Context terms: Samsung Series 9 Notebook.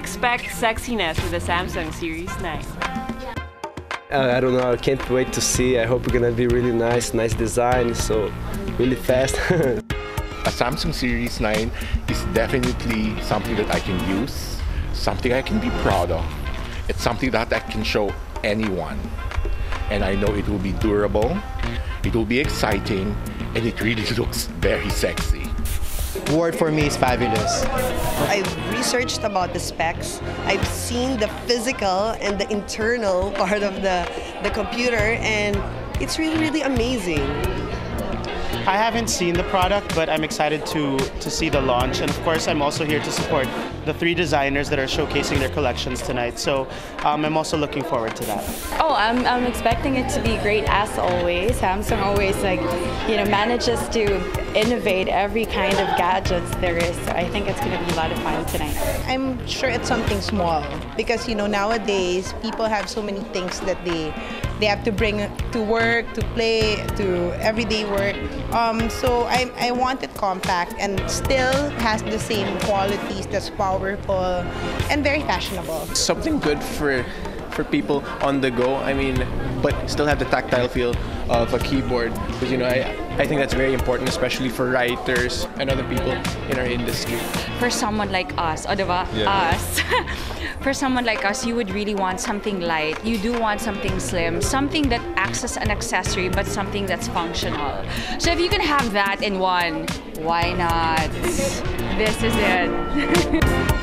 expect sexiness with the Samsung Series 9. I don't know, I can't wait to see. I hope it's gonna be really nice design, so really fast. A Samsung Series 9 is definitely something that I can use, something I can be proud of. It's something that I can show anyone. And I know it will be durable, it will be exciting, and it really looks very sexy. The word for me is fabulous. I've researched about the specs. I've seen the physical and the internal part of the computer, and it's really amazing. I haven't seen the product, but I'm excited to see the launch. And of course, I'm also here to support the three designers that are showcasing their collections tonight. So I'm also looking forward to that. Oh, I'm expecting it to be great as always. Samsung always manages to innovate every kind of gadgets there is. So I think it's going to be a lot of fun tonight. I'm sure it's something small because nowadays people have so many things that they have to bring to work, to play, to everyday work. So I want it compact and still has the same qualities that's powerful and very fashionable. Something good for people on the go, but still have the tactile feel of a keyboard. Because I think that's very important, especially for writers and other people in our industry. For someone like us, for someone like us, you would really want something light. You do want something slim, something that acts as an accessory, but something that's functional. So if you can have that in one, why not? This is it.